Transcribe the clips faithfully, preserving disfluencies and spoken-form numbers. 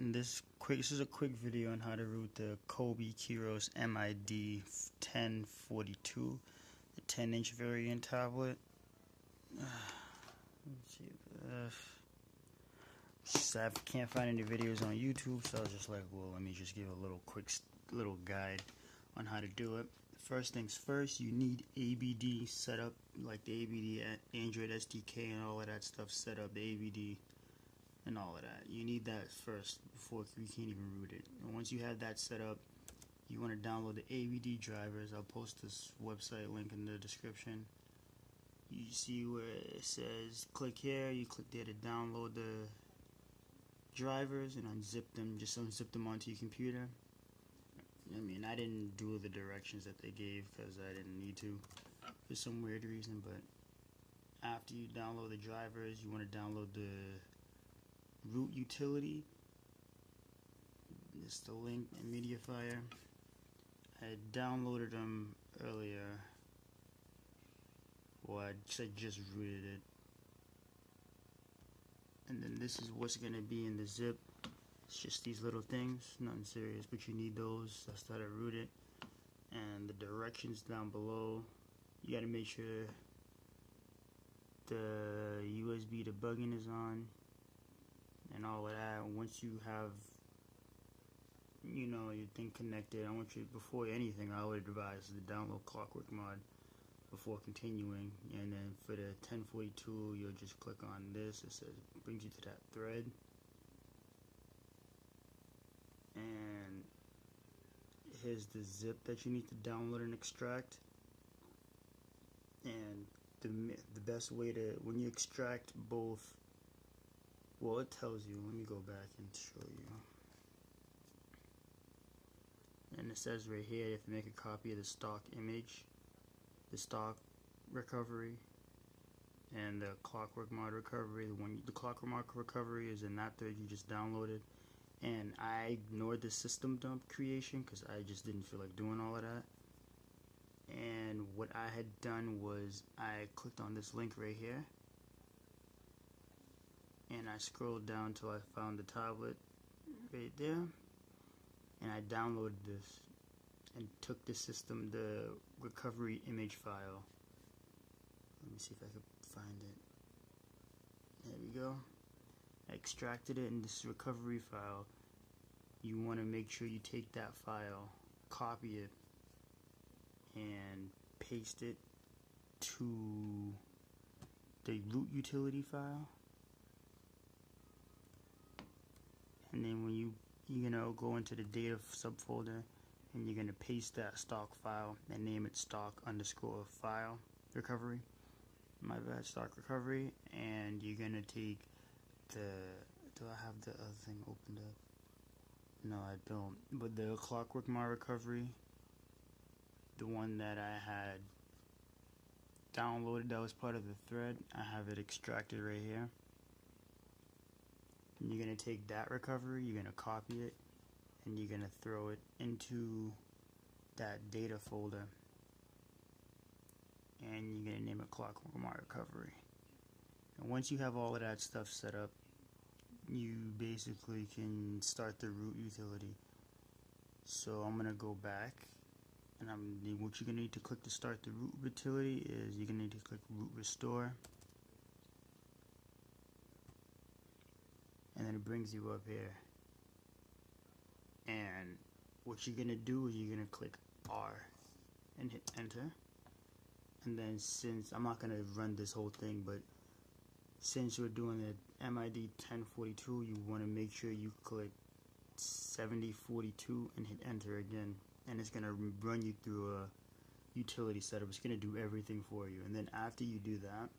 In this quick, this is a quick video on how to root the Coby Kyros M I D ten forty-two, the ten inch variant tablet. Let's see, uh, just, I can't find any videos on YouTube, so I was just like, well, let me just give a little quick little guide on how to do it. First things first, you need A B D set up, like the A B D Android S D K and all of that stuff set up, the A V D. And all of that. You need that first before you can't even root it. And once you have that set up, you want to download the A V D drivers. I'll post this website link in the description. You see where it says click here, you click there to download the drivers and unzip them, just unzip them onto your computer. I mean, I didn't do the directions that they gave because I didn't need to for some weird reason, but after you download the drivers, you want to download the root utility. It's the link in MediaFire. I downloaded them earlier. Well, I said just rooted it. And then this is what's gonna be in the zip. It's just these little things, nothing serious, but you need those. That's how to root it. And the directions down below. You gotta make sure the U S B debugging is on. And all of that. Once you have, you know, your thing connected, I want you, before anything, I would advise to download ClockworkMod before continuing. And then for the ten forty-two, you'll just click on this. It says brings you to that thread, and here's the zip that you need to download and extract. And the the best way to, when you extract both. Well, it tells you, let me go back and show you. And it says right here, you have to make a copy of the stock image, the stock recovery, and the ClockworkMod recovery. The one, the ClockworkMod recovery is in that thread you just downloaded. And I ignored the system dump creation because I just didn't feel like doing all of that. And what I had done was I clicked on this link right here. And I scrolled down till I found the tablet right there, and I downloaded this and took the system, the recovery image file. Let me see if I can find it. There we go. I extracted it in this recovery file. You want to make sure you take that file, copy it, and paste it to the root utility file. And then when you you're gonna go into the data subfolder, and you're gonna paste that stock file and name it stock underscore file recovery. My bad, stock recovery. And you're gonna take the. Do I have the other thing opened up? No, I don't. But the ClockworkMod recovery, the one that I had downloaded, that was part of the thread. I have it extracted right here. And you're going to take that recovery, you're going to copy it, and you're going to throw it into that data folder. And you're going to name it ClockworkMod Recovery. And once you have all of that stuff set up, you basically can start the root utility. So I'm going to go back, and I'm, what you're going to need to click to start the root utility is you're going to need to click root restore. And then it brings you up here, and what you're gonna do is you're gonna click R and hit enter. And then, since I'm not gonna run this whole thing, but since you're doing the M I D ten forty-two, you want to make sure you click seventy forty-two and hit enter again, and it's gonna run you through a utility setup. It's gonna do everything for you, and then after you do that,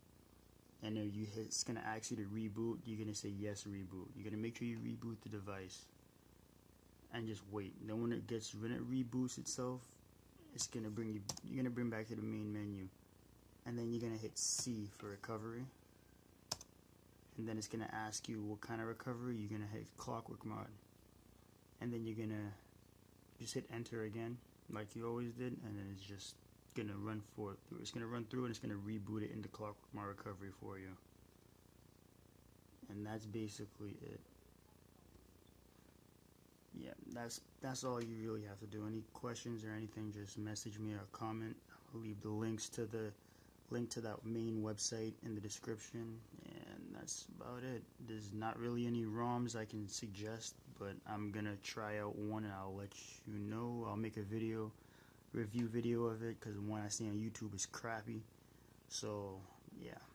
and then you hit, it's going to ask you to reboot. You're going to say yes, reboot. You're going to make sure you reboot the device. And just wait. Then when it gets, when it reboots itself, it's going to bring you, you're going to bring back to the main menu. And then you're going to hit C for recovery. And then it's going to ask you what kind of recovery. You're going to hit ClockworkMod. And then you're going to just hit enter again, like you always did. And then it's just gonna run for it through. It's gonna run through and it's gonna reboot it into ClockworkMod Recovery for you. And that's basically it. yeah, that's that's all you really have to do. Any questions or anything, just message me or comment. I'll leave the links to the link to that main website in the description, and that's about it. There's not really any ROMs I can suggest, but I'm gonna try out one and I'll let you know. I'll make a video, review video of it, because the one I see on YouTube is crappy. So yeah.